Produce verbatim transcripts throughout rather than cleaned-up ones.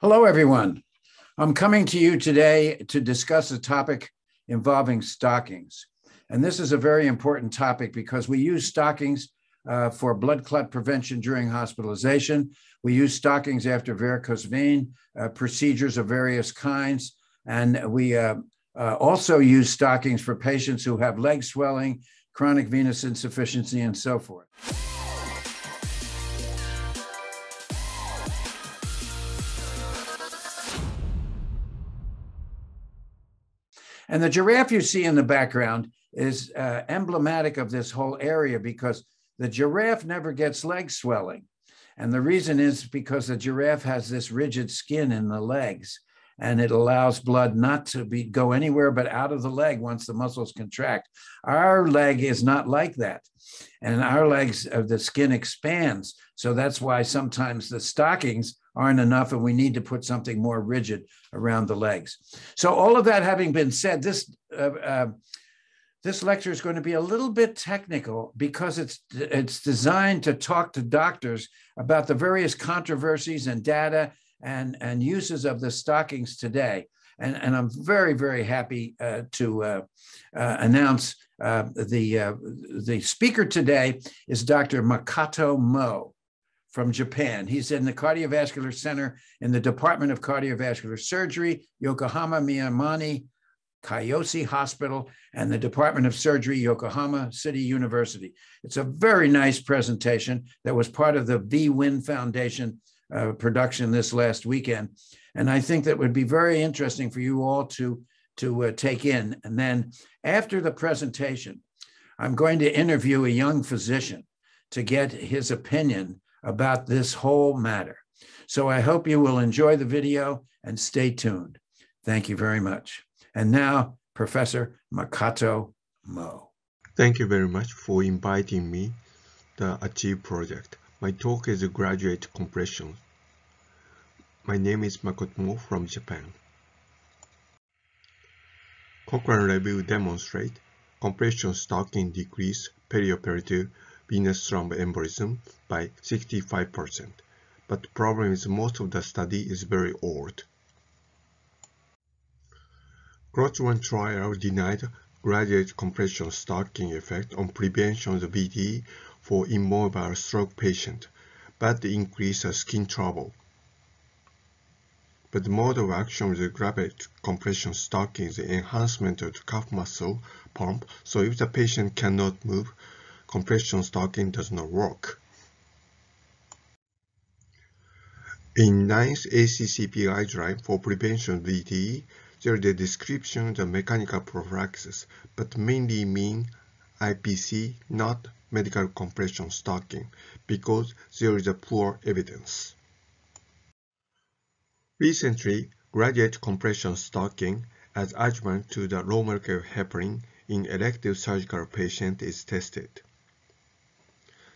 Hello, everyone. I'm coming to you today to discuss a topic involving stockings. And this is a very important topic because we use stockings uh, for blood clot prevention during hospitalization. We use stockings after varicose vein uh, procedures of various kinds. And we uh, uh, also use stockings for patients who have leg swelling, chronic venous insufficiency, and so forth. And the giraffe you see in the background is uh, emblematic of this whole area because the giraffe never gets leg swelling. And the reason is because the giraffe has this rigid skin in the legs and it allows blood not to be, go anywhere but out of the leg once the muscles contract. Our leg is not like that. And our legs, uh, the skin expands. So that's why sometimes the stockings aren't enough and we need to put something more rigid around the legs. So all of that having been said, this, uh, uh, this lecture is going to be a little bit technical because it's, it's designed to talk to doctors about the various controversies and data and, and uses of the stockings today. And, and I'm very, very happy uh, to uh, uh, announce uh, the, uh, the speaker today is Doctor Makoto Mo from Japan. He's in the Cardiovascular Center in the Department of Cardiovascular Surgery, Yokohama Miyamani Kaiyoshi Hospital, and the Department of Surgery, Yokohama City University. It's a very nice presentation that was part of the V Wynn Foundation uh, production this last weekend. And I think that would be very interesting for you all to, to uh, take in. And then after the presentation, I'm going to interview a young physician to get his opinion about this whole matter. So I hope you will enjoy the video and stay tuned. Thank you very much. And now, Professor Makoto Mo. Thank you very much for inviting me to the Achieve Project. My talk is graduate compression. My name is Makoto Mo from Japan. Cochrane Review demonstrates compression stocking decrease perioperative venous thromboembolism by sixty-five percent, but the problem is most of the study is very old. GROT one trial denied graduate compression stocking effect on prevention of V T E for immobile stroke patients, but increased skin trouble. But the mode of action of the graduate compression stocking is the enhancement of the calf muscle pump, so if the patient cannot move, compression stocking does not work. In ninth A C C P guideline for prevention of V T E, there is a description of the mechanical prophylaxis, but mainly mean I P C, not medical compression stocking, because there is a poor evidence. Recently, graduate compression stocking as adjuvant to the low-molecule heparin in elective surgical patients is tested.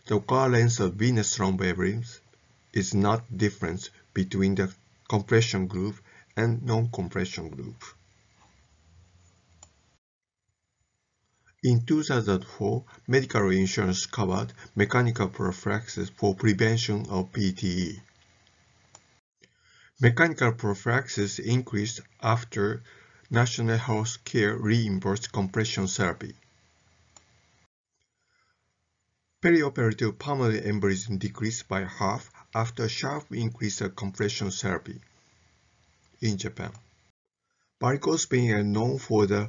The occurrence of venous thromboembolism is not different between the compression group and non-compression group. In two thousand four, medical insurance covered mechanical prophylaxis for prevention of P T E. Mechanical prophylaxis increased after National Health Care reimbursed compression therapy. Perioperative pulmonary embolism decreased by half after sharp increase of compression therapy in Japan. Varicose veins are known for the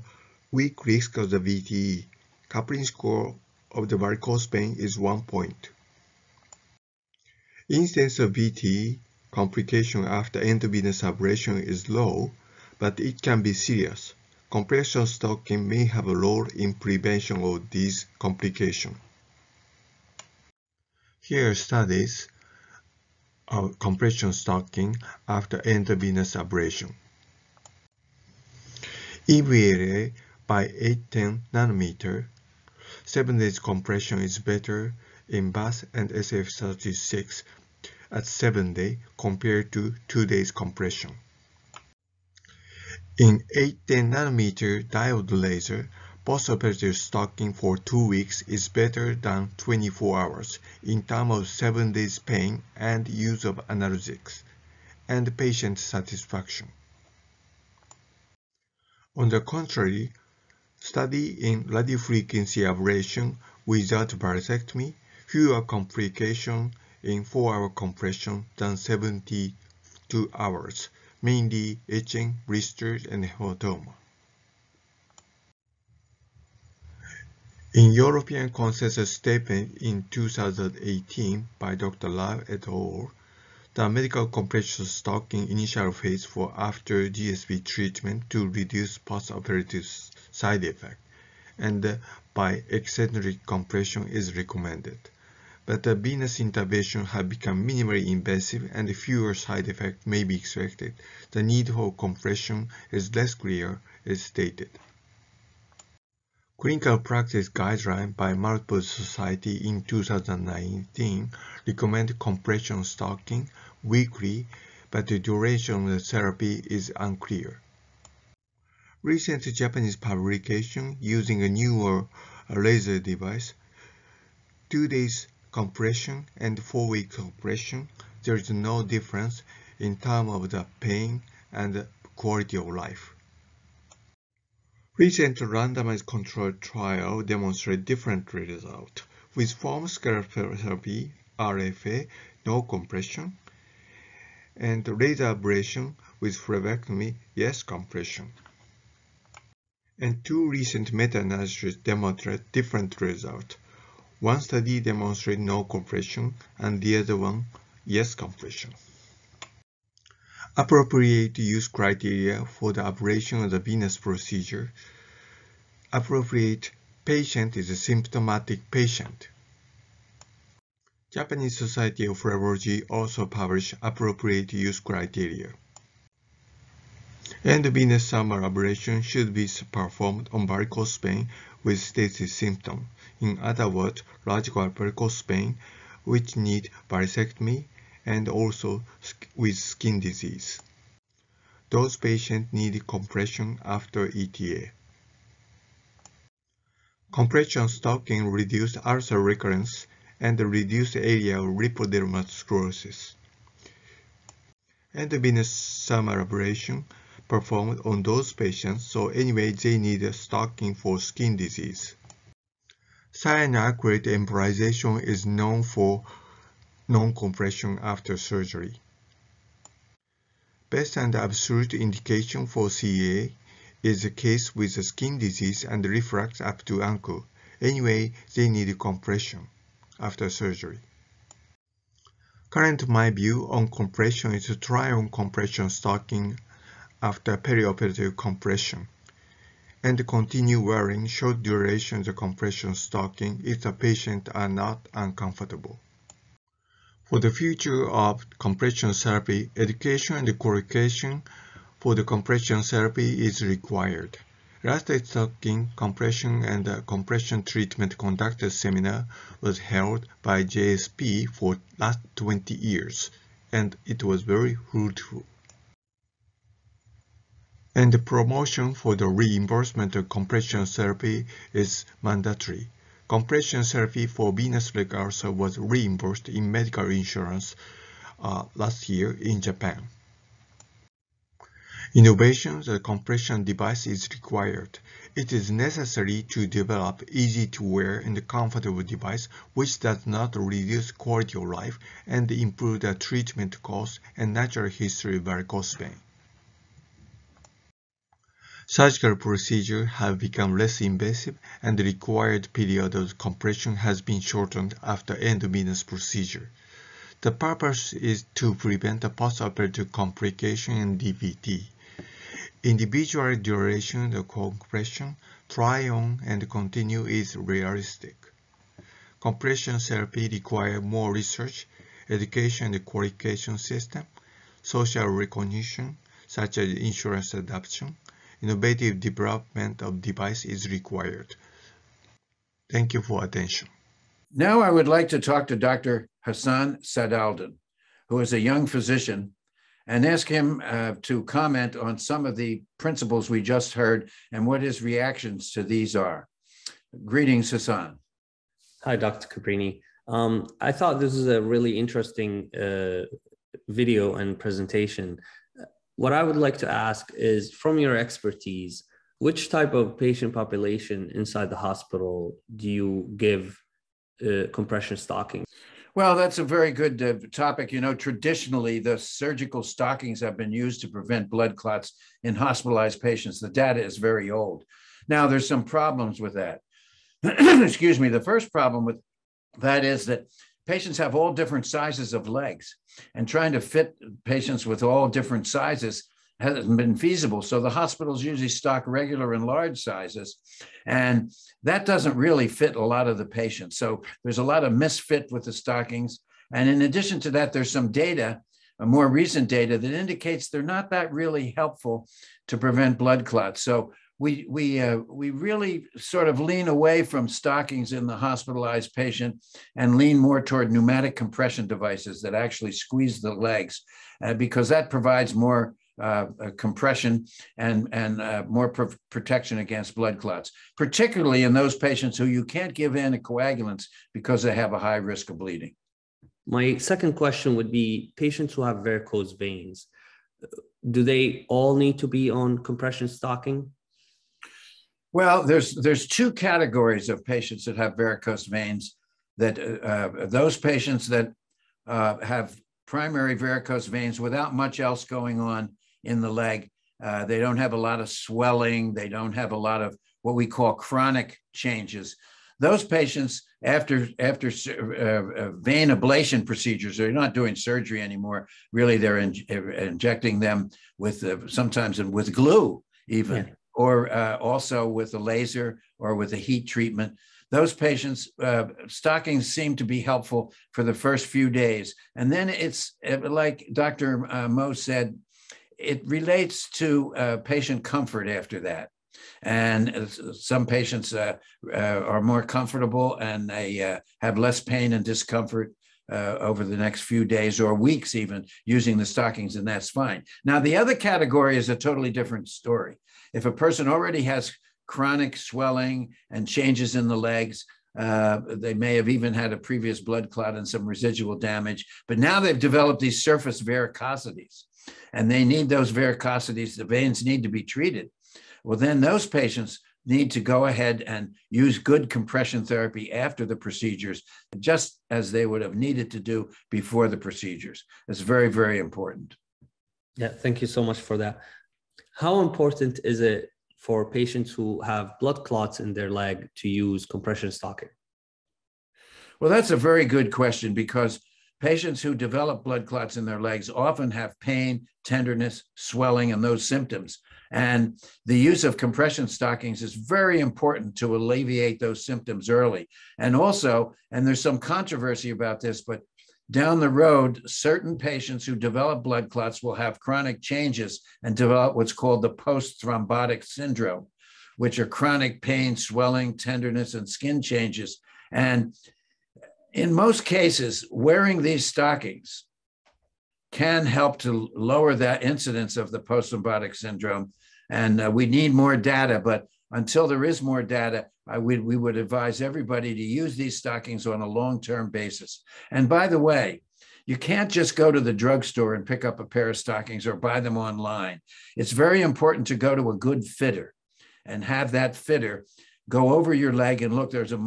weak risk of the V T E. Coupling score of the varicose vein is one point. Incidence of V T E complication after endovenous ablation is low, but it can be serious. Compression stocking may have a role in prevention of these complications. Here are studies of compression stocking after endovenous ablation. E V L A by eight hundred ten nanometers, seven days compression is better in B A S and S F thirty-six at seven days compared to two days compression. In eight hundred ten nanometer diode laser, postoperative stocking for two weeks is better than twenty-four hours in terms of seven days pain and use of analgesics, and patient satisfaction. On the contrary, study in radiofrequency ablation without vasectomy fewer complications in four hour compression than seventy-two hours, mainly itching, blisters, and hematoma. In European consensus statement in two thousand eighteen by Doctor Love et al., the medical compression stock in initial phase for after G S V treatment to reduce post-operative side effect, and by eccentric compression is recommended. But the venous intervention has become minimally invasive and fewer side effects may be expected. The need for compression is less clear, as stated. Clinical practice guideline by multiple society in two thousand nineteen recommend compression stocking weekly, but the duration of the therapy is unclear. Recent Japanese publication using a newer laser device, two days compression and four week compression, there is no difference in terms of the pain and quality of life. Recent randomized controlled trial demonstrate different results, with foam sclerotherapy, R F A, no compression, and laser ablation with phlebectomy, yes compression. And two recent meta-analyses demonstrate different results. One study demonstrates no compression, and the other one, yes compression. Appropriate use criteria for the ablation of the venous procedure. Appropriate patient is a symptomatic patient. Japanese Society of Phlebology also published appropriate use criteria. And venous thermal ablation should be performed on varicose vein with stasis symptom. In other words, radical varicose vein which need vasectomy, and also with skin disease. Those patients need compression after E T A. Compression stocking reduced ulcer recurrence and reduced area of lipodermal sclerosis. And the venous thermal ablation performed on those patients, so anyway they need a stocking for skin disease. Cyanocrylate embolization is known for non-compression after surgery. Best and absolute indication for C E A is a case with a skin disease and reflux up to ankle. Anyway, they need compression after surgery. Current my view on compression is to try on compression stocking after perioperative compression and continue wearing short duration the compression stocking if the patient are not uncomfortable. For the future of compression therapy, education and qualification for the compression therapy is required. Elastic stocking compression and the compression treatment conductor seminar was held by J S P for last twenty years, and it was very fruitful. And the promotion for the reimbursement of compression therapy is mandatory. Compression therapy for venous leg ulcer was reimbursed in medical insurance uh, last year in Japan. Innovation, the compression device is required. It is necessary to develop easy-to-wear and comfortable device which does not reduce quality of life and improve the treatment cost and natural history of varicose vein. Surgical procedures have become less invasive and the required period of compression has been shortened after endovenous procedure. The purpose is to prevent the postoperative complication in D V T. Individual duration of compression, try on and continue is realistic. Compression therapy requires more research, education and qualification system, social recognition such as insurance adoption. Innovative development of device is required. Thank you for attention. Now I would like to talk to Doctor Hassan Sadaldin, who is a young physician, and ask him uh, to comment on some of the principles we just heard and what his reactions to these are. Greetings, Hassan. Hi, Doctor Cabrini. Um, I thought this is a really interesting uh, video and presentation. What I would like to ask is, from your expertise, which type of patient population inside the hospital do you give uh, compression stockings? Well, that's a very good uh, topic. You know, traditionally, the surgical stockings have been used to prevent blood clots in hospitalized patients. The data is very old. Now, there's some problems with that. Excuse me. The first problem with that is that patients have all different sizes of legs, and trying to fit patients with all different sizes hasn't been feasible. So the hospitals usually stock regular and large sizes, and that doesn't really fit a lot of the patients. So there's a lot of misfit with the stockings. And in addition to that, there's some data, more recent data, that indicates they're not that really helpful to prevent blood clots. So we, we, uh, we really sort of lean away from stockings in the hospitalized patient and lean more toward pneumatic compression devices that actually squeeze the legs, uh, because that provides more Uh, uh, compression and, and uh, more pr protection against blood clots, particularly in those patients who you can't give anticoagulants because they have a high risk of bleeding. My second question would be patients who have varicose veins. Do they all need to be on compression stocking? Well, there's, there's two categories of patients that have varicose veins. That uh, those patients that uh, have primary varicose veins without much else going on in the leg. Uh, they don't have a lot of swelling. They don't have a lot of what we call chronic changes. Those patients, after, after uh, vein ablation procedures, they're not doing surgery anymore. Really, they're in, injecting them with uh, sometimes with glue even, yeah. or uh, also with a laser or with a heat treatment. Those patients, uh, stockings seem to be helpful for the first few days. And then it's, like Doctor Mo said, it relates to uh, patient comfort after that. And some patients uh, uh, are more comfortable, and they uh, have less pain and discomfort uh, over the next few days or weeks even using the stockings, and that's fine. Now, the other category is a totally different story. If a person already has chronic swelling and changes in the legs, Uh, they may have even had a previous blood clot and some residual damage, but now they've developed these surface varicosities, and they need those varicosities, the veins need to be treated. Well, then those patients need to go ahead and use good compression therapy after the procedures, just as they would have needed to do before the procedures. It's very, very important. Yeah, thank you so much for that. How important is it for patients who have blood clots in their leg to use compression stocking? Well, that's a very good question, because patients who develop blood clots in their legs often have pain, tenderness, swelling, and those symptoms. And the use of compression stockings is very important to alleviate those symptoms early. And also, and there's some controversy about this, but down the road, certain patients who develop blood clots will have chronic changes and develop what's called the post-thrombotic syndrome, which are chronic pain, swelling, tenderness, and skin changes. And in most cases, wearing these stockings can help to lower that incidence of the post-thrombotic syndrome. And uh, we need more data, but until there is more data, I would, we would advise everybody to use these stockings on a long-term basis. And by the way, you can't just go to the drugstore and pick up a pair of stockings or buy them online. It's very important to go to a good fitter and have that fitter go over your leg and look. There's a,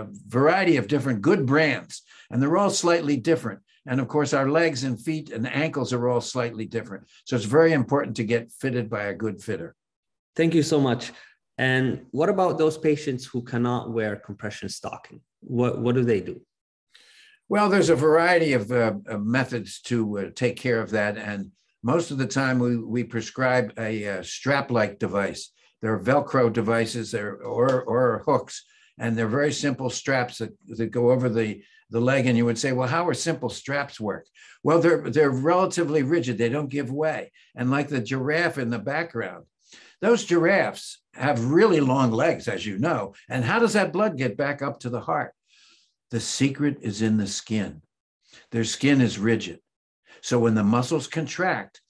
a variety of different good brands, and they're all slightly different. And of course, our legs and feet and ankles are all slightly different. So it's very important to get fitted by a good fitter. Thank you so much. And what about those patients who cannot wear compression stocking? What, what do they do? Well, there's a variety of uh, methods to uh, take care of that. And most of the time we, we prescribe a uh, strap-like device. There are Velcro devices there, or, or hooks, and they're very simple straps that, that go over the, the leg. And you would say, well, how are simple straps work? Well, they're, they're relatively rigid. They don't give way. And like the giraffe in the background, those giraffes have really long legs, as you know. And how does that blood get back up to the heart? The secret is in the skin. Their skin is rigid. So when the muscles contract,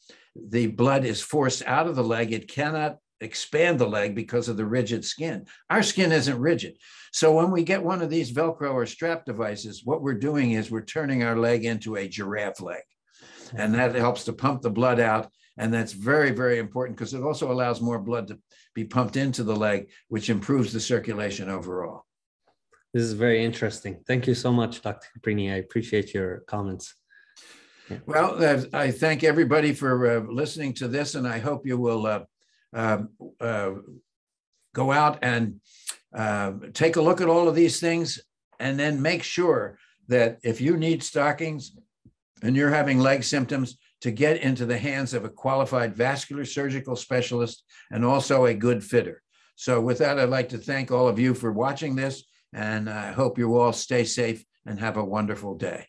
the blood is forced out of the leg. It cannot expand the leg because of the rigid skin. Our skin isn't rigid. So when we get one of these Velcro or strap devices, what we're doing is we're turning our leg into a giraffe leg. and that helps to pump the blood out. And that's very, very important because it also allows more blood to be pumped into the leg, which improves the circulation overall. This is very interesting. Thank you so much, Doctor Caprini. I appreciate your comments. Well, I thank everybody for uh, listening to this, and I hope you will uh, uh, uh, go out and uh, take a look at all of these things, and then make sure that if you need stockings and you're having leg symptoms, to get into the hands of a qualified vascular surgical specialist and also a good fitter. So with that, I'd like to thank all of you for watching this, and I hope you all stay safe and have a wonderful day.